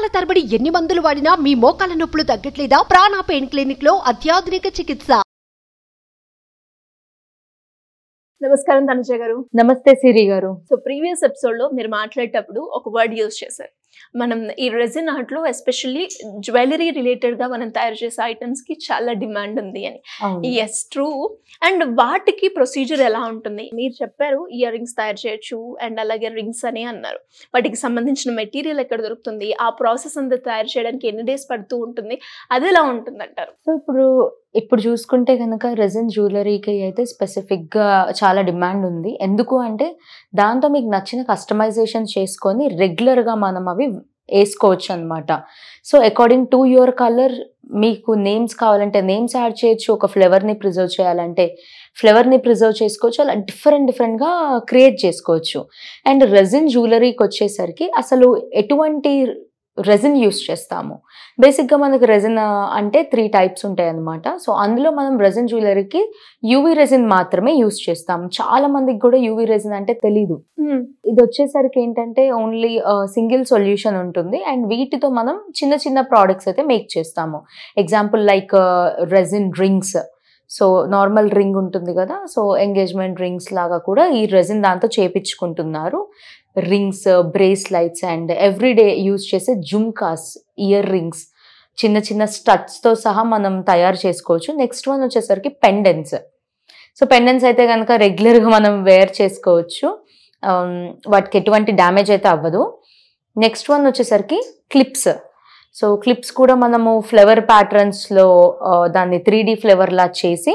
సంవత్సరాల తరబడి ఎన్ని మందులు వాడినా మీ మోకాల నొప్పులు తగ్గట్లేదా? ప్రాణ పెయిన్ క్లినిక్ లో అత్యాధునిక చికిత్స. నమస్కారం తనుజ గారు. నమస్తే సిరి గారు. సో ప్రీవియస్ ఎపిసోడ్ లో మీరు మాట్లాడేటప్పుడు ఒక వర్డ్ యూజ్ చేశారు. మనం ఈ రెజిన్ ఆర్ట్ లో ఎస్పెషల్లీ జ్యువెలరీ రిలేటెడ్ గా మనం తయారు చేసే ఐటమ్స్ కి చాలా డిమాండ్ ఉంది అని. Yes true. అండ్ వాటికి ప్రొసీజర్ ఎలా ఉంటుంది? మీరు చెప్పారు ఇయర్ రింగ్స్ తయారు చేయొచ్చు అండ్ అలాగే రింగ్స్ అని అన్నారు. వాటికి సంబంధించిన మెటీరియల్ ఎక్కడ దొరుకుతుంది? ఆ ప్రాసెస్ అంతా తయారు చేయడానికి ఎన్ని డేస్ పడుతూ ఉంటుంది? అది ఎలా ఉంటుంది అంటారు? సో ఇప్పుడు చూసుకుంటే కనుక రెజిన్ జ్యువెలరీకి అయితే స్పెసిఫిక్గా చాలా డిమాండ్ ఉంది. ఎందుకు అంటే దాంతో మీకు నచ్చిన కస్టమైజేషన్ చేసుకొని రెగ్యులర్గా మనం అవి వేసుకోవచ్చు అనమాట. So according to your colour మీకు నేమ్స్ కావాలంటే నేమ్స్ యాడ్ చేయొచ్చు. ఒక ఫ్లేవర్ని ప్రిజర్వ్ చేయాలంటే ఫ్లేవర్ని ప్రిజర్వ్ చేసుకోవచ్చు. అలా డిఫరెంట్గా క్రియేట్ చేసుకోవచ్చు. అండ్ రెజిన్ జ్యువెలరీకి వచ్చేసరికి అసలు ఎటువంటి రెజిన్ యూస్ చేస్తాము? బేసిక్గా మనకు రెజిన్ అంటే 3 టైప్స్ ఉంటాయి అన్నమాట. సో అందులో మనం రెజిన్ జ్యువెలరీకి యూవీ రెజిన్ మాత్రమే యూస్ చేస్తాము. చాలా మందికి కూడా యూవీ రెజిన్ అంటే తెలీదు. ఇది వచ్చేసరికి ఏంటంటే ఓన్లీ సింగిల్ సొల్యూషన్ ఉంటుంది. అండ్ వీటితో మనం చిన్న చిన్న ప్రోడక్ట్స్ అయితే మేక్ చేస్తాము. Example like resin rings. So normal ring ఉంటుంది కదా, సో ఎంగేజ్మెంట్ రింగ్స్ లాగా కూడా ఈ రెజిన్ దాంతో చేపించుకుంటున్నారు. Rings, bracelets and everyday use చేసే జుమ్కాస్, ఇయర్ రింగ్స్, చిన్న చిన్న స్టడ్స్తో సహా మనం తయారు చేసుకోవచ్చు. నెక్స్ట్ వన్ వచ్చేసరికి పెండెన్స్. సో పెండెన్స్ అయితే కనుక రెగ్యులర్గా మనం వేర్ చేసుకోవచ్చు, వాటికి ఎటువంటి డ్యామేజ్ అయితే అవ్వదు. నెక్స్ట్ వన్ వచ్చేసరికి క్లిప్స్. సో క్లిప్స్ కూడా మనము ఫ్లవర్ ప్యాటర్న్స్లో దాన్ని 3D ఫ్లవర్లా చేసి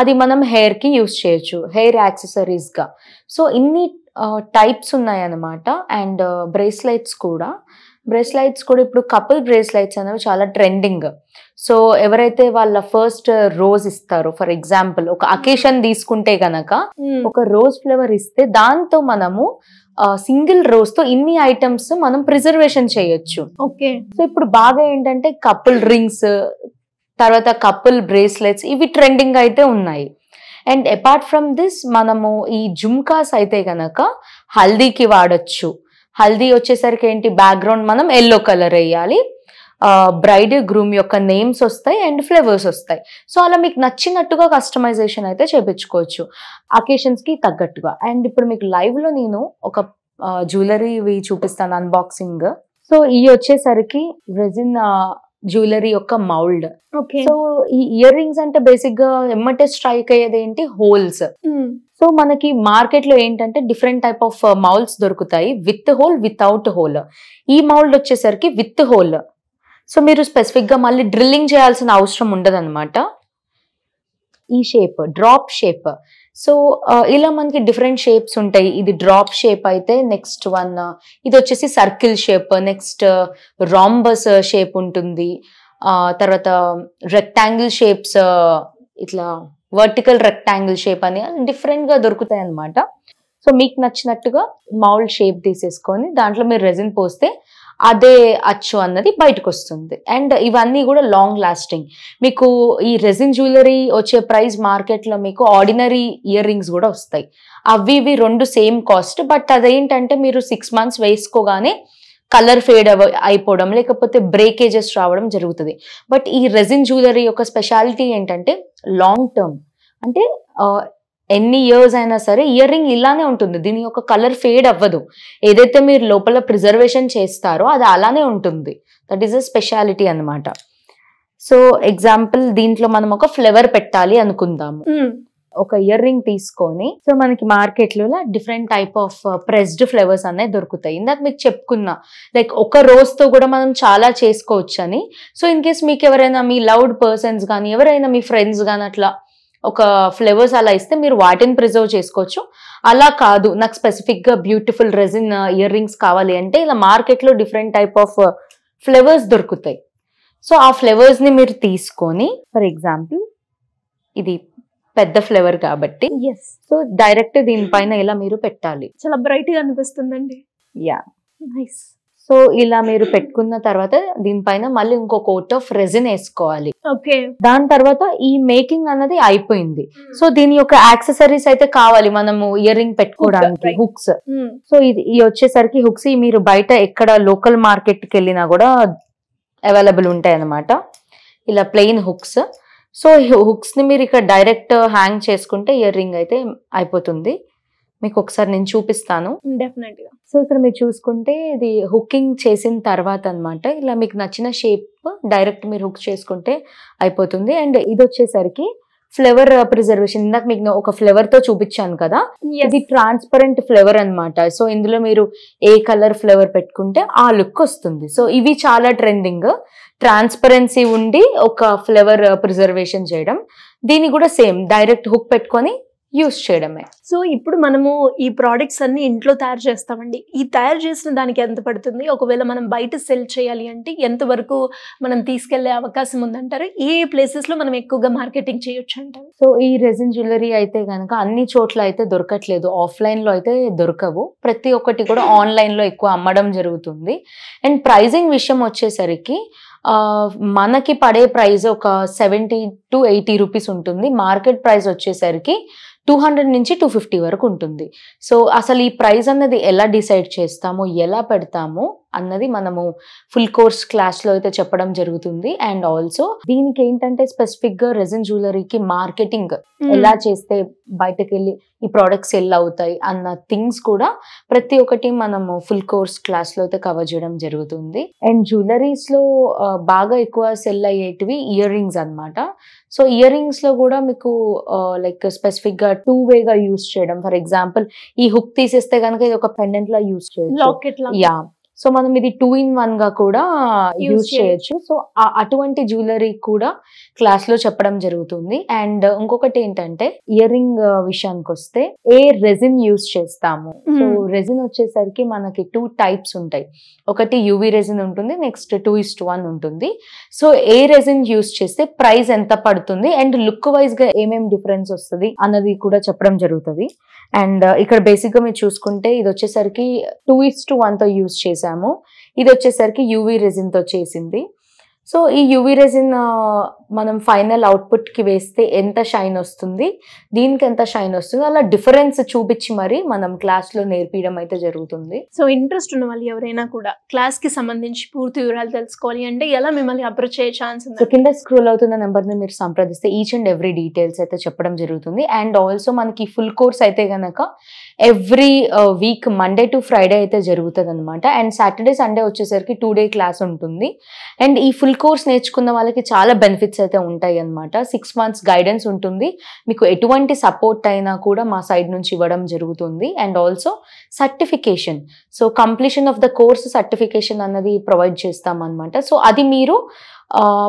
అది మనం హెయిర్కి యూజ్ చేయొచ్చు, హెయిర్ యాక్సెసరీస్గా. సో ఇన్ని టైప్స్ ఉన్నాయన్నమాట. అండ్ బ్రేస్లైట్స్ కూడా ఇప్పుడు కపుల్ బ్రేస్లైట్స్ అనేవి చాలా ట్రెండింగ్. సో ఎవరైతే వాళ్ళ ఫస్ట్ రోజ్ ఇస్తారో, ఫర్ ఎగ్జాంపుల్ ఒక అకేషన్ తీసుకుంటే గనక ఒక రోజ్ ఫ్లేవర్ ఇస్తే దాంతో మనము సింగిల్ రోజ్ తో ఇన్ని ఐటమ్స్ మనం ప్రిజర్వేషన్ చేయొచ్చు. ఓకే. సో ఇప్పుడు బాగా ఏంటంటే కపుల్ రింగ్స్, తర్వాత కపుల్ బ్రేస్లెట్స్, ఇవి ట్రెండింగ్ అయితే ఉన్నాయి. అండ్ అపార్ట్ ఫ్రమ్ దిస్ మనము ఈ జుమ్కాస్ అయితే కనుక హల్దీకి వాడచ్చు. హల్దీ వచ్చేసరికి ఏంటి, బ్యాక్గ్రౌండ్ మనం ఎల్లో కలర్ వేయాలి, బ్రైడ్ గ్రూమ్ యొక్క నేమ్స్ వస్తాయి అండ్ ఫ్లేవర్స్ వస్తాయి. సో అలా మీకు నచ్చినట్టుగా కస్టమైజేషన్ అయితే చేయించుకోవచ్చు అకేషన్స్కి తగ్గట్టుగా. అండ్ ఇప్పుడు మీకు లైవ్లో నేను ఒక జ్యువెలరీవి చూపిస్తాను అన్బాక్సింగ్. సో ఇవి వచ్చేసరికి రెజిన్ జ్యువెలరీ యొక్క మౌల్డ్. సో ఈ ఇయర్ రింగ్స్ అంటే బేసిక్ గా ఎమ్మటే స్ట్రైక్ అయ్యేది ఏంటి, హోల్స్. సో మనకి మార్కెట్ లో ఏంటంటే డిఫరెంట్ టైప్ ఆఫ్ మౌల్స్ దొరుకుతాయి, విత్ హోల్, వితౌట్ హోల్. ఈ మౌల్డ్ వచ్చేసరికి విత్ హోల్. సో మీరు స్పెసిఫిక్ గా మళ్ళీ డ్రిల్లింగ్ చేయాల్సిన అవసరం ఉండదన్నమాట. ఈ షేప్ డ్రాప్ షేప్. సో ఇలా మనకి డిఫరెంట్ షేప్స్ ఉంటాయి. ఇది డ్రాప్ షేప్ అయితే, నెక్స్ట్ వన్ ఇది వచ్చేసి circle shape, next rhombus shape ఉంటుంది, తర్వాత రెక్టాంగిల్ షేప్స్, ఇట్లా వర్టికల్ రెక్టాంగిల్ షేప్ అని డిఫరెంట్గా దొరుకుతాయి అన్నమాట. సో మీకు నచ్చినట్టుగా మౌల్డ్ షేప్ తీసేసుకొని దాంట్లో మీరు రెజిన్ పోస్తే అదే అచ్చు అన్నది బయటకు వస్తుంది. అండ్ ఇవన్నీ కూడా లాంగ్ లాస్టింగ్. మీకు ఈ రెజిన్ జ్యువెలరీ వచ్చే ప్రైస్ మార్కెట్లో మీకు ఆర్డినరీ ఇయర్ రింగ్స్ కూడా వస్తాయి. అవి ఇవి రెండు సేమ్ కాస్ట్. బట్ అదేంటంటే మీరు 6 months వేసుకోగానే కలర్ ఫేడ్ అయిపోవడం లేకపోతే బ్రేకేజెస్ రావడం జరుగుతుంది. బట్ ఈ రెజిన్ జ్యువెలరీ యొక్క స్పెషాలిటీ ఏంటంటే లాంగ్ టర్మ్, అంటే ఎన్ని ఇయర్స్ అయినా సరే ఇయర్ రింగ్ ఇలానే ఉంటుంది. దీని యొక్క కలర్ ఫేడ్ అవ్వదు. ఏదైతే మీరు లోపల ప్రిజర్వేషన్ చేస్తారో అది అలానే ఉంటుంది. దట్ ఈస్ అ స్పెషాలిటీ అనమాట. సో ఎగ్జాంపుల్ దీంట్లో మనం ఒక ఫ్లేవర్ పెట్టాలి అనుకుందాము. ఒక ఇయర్ రింగ్ తీసుకొని, సో మనకి మార్కెట్లో different type of pressed flowers అనేవి దొరుకుతాయి. ఇందాక మీకు చెప్పుకున్నా లైక్ ఒక రోజుతో కూడా మనం చాలా చేసుకోవచ్చు అని. సో ఇన్ కేస్ మీకు ఎవరైనా మీ లవ్డ్ పర్సన్స్ కానీ ఎవరైనా మీ ఫ్రెండ్స్ కానీ అట్లా ఒక ఫ్లేవర్స్ అలా ఇస్తే మీరు వాటిని ప్రిజర్వ్ చేసుకోవచ్చు. అలా కాదు, నాకు స్పెసిఫిక్గా బ్యూటిఫుల్ రెజిన్ ఇయర్ రింగ్స్ కావాలి అంటే ఇలా మార్కెట్లో డిఫరెంట్ టైప్ ఆఫ్ ఫ్లేవర్స్ దొరుకుతాయి. సో ఆ ఫ్లేవర్స్ని మీరు తీసుకొని, ఫర్ ఎగ్జాంపుల్ ఇది పెద్ద ఫ్లేవర్ కాబట్టి సో డైరెక్ట్ దీనిపైన ఇలా మీరు పెట్టాలి. చాలా బ్రైట్గా అనిపిస్తుందండి. Yeah nice. So ఇలా మీరు పెట్టుకున్న తర్వాత దీనిపైన మళ్ళీ ఇంకో కోట్ ఆఫ్ రెజిన్ వేసుకోవాలి. ఓకే, దాని తర్వాత ఈ మేకింగ్ అనేది అయిపోయింది. సో దీని యొక్క యాక్సెసరీస్ అయితే కావాలి మనము ఇయర్ రింగ్ పెట్టుకోవడానికి, హుక్స్. సో ఇది వచ్చేసరికి హుక్స్ మీరు బయట ఎక్కడ లోకల్ మార్కెట్ కి వెళ్ళినా కూడా అవైలబుల్ ఉంటాయి అన్నమాట, ఇలా ప్లెయిన్ హుక్స్. సో హుక్స్ ని మీరు ఇక్కడ డైరెక్ట్ హ్యాంగ్ చేసుకుంటే ఇయర్ రింగ్ అయితే అయిపోతుంది. మీకు ఒకసారి నేను చూపిస్తాను డెఫినెట్ గా. సో ఇక్కడ మీరు చూసుకుంటే ఇది హుకింగ్ చేసిన తర్వాత అనమాట, ఇలా మీకు నచ్చిన షేప్ డైరెక్ట్ మీరు హుక్ చేసుకుంటే అయిపోతుంది. అండ్ ఇది వచ్చేసరికి ఫ్లేవర్ ప్రిజర్వేషన్, ఇందాక మీకు ఒక ఫ్లేవర్ తో చూపించాను కదా, ఇది ట్రాన్స్పరెంట్ ఫ్లేవర్ అనమాట. సో ఇందులో మీరు ఏ కలర్ ఫ్లేవర్ పెట్టుకుంటే ఆ లుక్ వస్తుంది. సో ఇవి చాలా ట్రెండింగ్, ట్రాన్స్పరెన్సీ ఉండి ఒక ఫ్లేవర్ ప్రిజర్వేషన్ చేయడం. దీన్ని కూడా సేమ్ డైరెక్ట్ హుక్ పెట్టుకొని యూస్ చేయడమే. సో ఇప్పుడు మనము ఈ ప్రోడక్ట్స్ అన్ని ఇంట్లో తయారు చేస్తామండి. ఈ తయారు చేసిన దానికి ఎంత పడుతుంది? ఒకవేళ మనం బయట సెల్ చేయాలి అంటే ఎంత వరకు మనం తీసుకెళ్లే అవకాశం ఉందంటారు? ఏ ప్లేసెస్ లో మనం ఎక్కువగా మార్కెటింగ్ చేయొచ్చు అంటారు? సో ఈ రెజిన్ జ్యువెలరీ అయితే కనుక అన్ని చోట్ల అయితే దొరకట్లేదు, ఆఫ్లైన్ లో అయితే దొరకవు, ప్రతి ఒక్కటి కూడా ఆన్లైన్ లో ఎక్కువ అమ్మడం జరుగుతుంది. అండ్ ప్రైజింగ్ విషయం వచ్చేసరికి మనకి పడే ప్రైస్ ఒక 70 to 80 రూపీస్ ఉంటుంది, మార్కెట్ ప్రైస్ వచ్చేసరికి 200 నుంచి 250 వరకు ఉంటుంది. సో అసలు ఈ ప్రైస్ అన్నది ఎలా డిసైడ్ చేస్తాము, ఎలా పెడతాము అన్నది మనము ఫుల్ కోర్స్ క్లాస్ లో అయితే చెప్పడం జరుగుతుంది. అండ్ ఆల్సో దీనికి ఏంటంటే స్పెసిఫిక్ గా రెజిన్ జ్యువెలరీకి మార్కెటింగ్ ఎలా చేస్తే బయటకు వెళ్ళి ఈ ప్రోడక్ట్స్ ఎలా అవుతాయి అన్న థింగ్స్ కూడా ప్రతి ఒక్కటి మనము ఫుల్ కోర్స్ క్లాస్ లో అయితే కవర్ చేయడం జరుగుతుంది. అండ్ జ్యువెలరీస్ లో బాగా ఎక్కువ సెల్ అయ్యేటివి ఇయర్ రింగ్స్ అనమాట. సో ఇయర్ రింగ్స్ లో కూడా మీకు లైక్ స్పెసిఫిక్ గా 2 వేగా యూస్ చేయడం. ఫర్ ఎగ్జాంపుల్ ఈ హుక్ తీసేస్తే కనుక ఇది ఒక పెండెంట్ లా యూస్ చేయొచ్చు, యా. సో మనం ఇది 2 in 1 గా కూడా యూజ్ చేయొచ్చు. సో అటువంటి జ్యువెలరీ కూడా క్లాస్ లో చెప్పడం జరుగుతుంది. అండ్ ఇంకొకటి ఏంటంటే ఇయర్ రింగ్ విషయానికి వస్తే ఏ రెజిన్ యూజ్ చేస్తాము. సో రెజిన్ వచ్చేసరికి మనకి 2 types ఉంటాయి, ఒకటి యూవి రెజిన్ ఉంటుంది, నెక్స్ట్ 2:1 ఉంటుంది. సో ఏ రెజిన్ యూజ్ చేస్తే ప్రైస్ ఎంత పడుతుంది అండ్ లుక్ వైజ్ గా ఏమేమి డిఫరెన్స్ వస్తుంది అన్నది కూడా చెప్పడం జరుగుతుంది. అండ్ ఇక్కడ బేసిక్ గా మీరు చూసుకుంటే ఇది వచ్చేసరికి 2:1 తో యూజ్ చేసాం, ఇది వచ్చేసరికి యూవీ రెజిన్ తో చేసింది. సో ఈ యూవీ రెజిన్ మనం ఫైనల్ అవుట్పుట్ కి వేస్తే ఎంత షైన్ వస్తుంది, దీనికి ఎంత షైన్ వస్తుంది, అలా డిఫరెన్స్ చూపించి మరి మనం క్లాస్ లో నేర్పించడం అయితే జరుగుతుంది. సో ఇంట్రెస్ట్ ఉన్న వాళ్ళు ఎవరైనా కూడా క్లాస్ కి సంబంధించి పూర్తి వివరాలు తెలుసుకోవాలి అంటే ఎలా మిమ్మల్ని అప్రోచ్ చేయ ఛాన్స్ ఉంది? కింద స్క్రోల్ అవుతున్న నెంబర్ ని మీరు సంప్రదిస్తే ఈచ్ అండ్ ఎవ్రీ డీటెయిల్స్ అయితే చెప్పడం జరుగుతుంది. అండ్ ఆల్సో మనకి ఫుల్ కోర్స్ అయితే గనక every week Monday to Friday అయితే జరుగుతుంది అనమాట. అండ్ సాటర్డే సండే వచ్చేసరికి 2-day క్లాస్ ఉంటుంది. అండ్ ఈ ఫుల్ కోర్స్ నేర్చుకున్న వాళ్ళకి చాలా బెనిఫిట్స్ అయితే ఉంటాయి అనమాట. 6 months గైడెన్స్ ఉంటుంది, మీకు ఎటువంటి సపోర్ట్ అయినా కూడా మా సైడ్ నుంచి ఇవ్వడం జరుగుతుంది. And also certification, so completion of the course certification అన్నది ప్రొవైడ్ చేస్తామన్నమాట. సో అది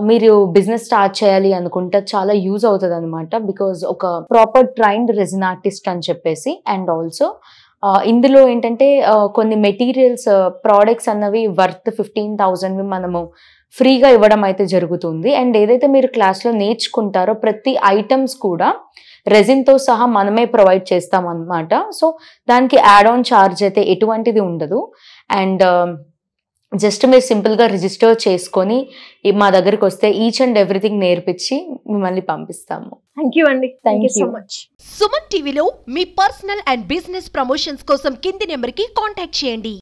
మీరు బిజినెస్ స్టార్ట్ చేయాలి అనుకుంటే చాలా యూజ్ అవుతుంది అనమాట, బికాజ్ ఒక ప్రాపర్ ట్రైన్డ్ రెజిన్ ఆర్టిస్ట్ అని చెప్పేసి. అండ్ ఆల్సో ఇందులో ఏంటంటే కొన్ని మెటీరియల్స్ ప్రోడక్ట్స్ అన్నవి వర్త్ 15,000 మనము ఫ్రీగా ఇవ్వడం అయితే జరుగుతుంది. అండ్ ఏదైతే మీరు క్లాస్లో నేర్చుకుంటారో ప్రతి ఐటమ్స్ కూడా రెజిన్తో సహా మనమే ప్రొవైడ్ చేస్తాం అన్నమాట. సో దానికి యాడ్ ఆన్ ఛార్జ్ అయితే ఎటువంటిది ఉండదు. అండ్ జస్ట్ మీరు సింపుల్గా రిజిస్టర్ చేసుకొని మా దగ్గరికి వస్తే ఈచ్ అండ్ ఎవ్రీథింగ్ నేర్పించి మిమ్మల్ని పంపిస్తాము. థ్యాంక్ యూ అండి, thank you so much. Suman టీవీలో మీ పర్సనల్ అండ్ బిజినెస్ ప్రమోషన్స్ కోసం కింది నెంబర్కి కాంటాక్ట్ చేయండి.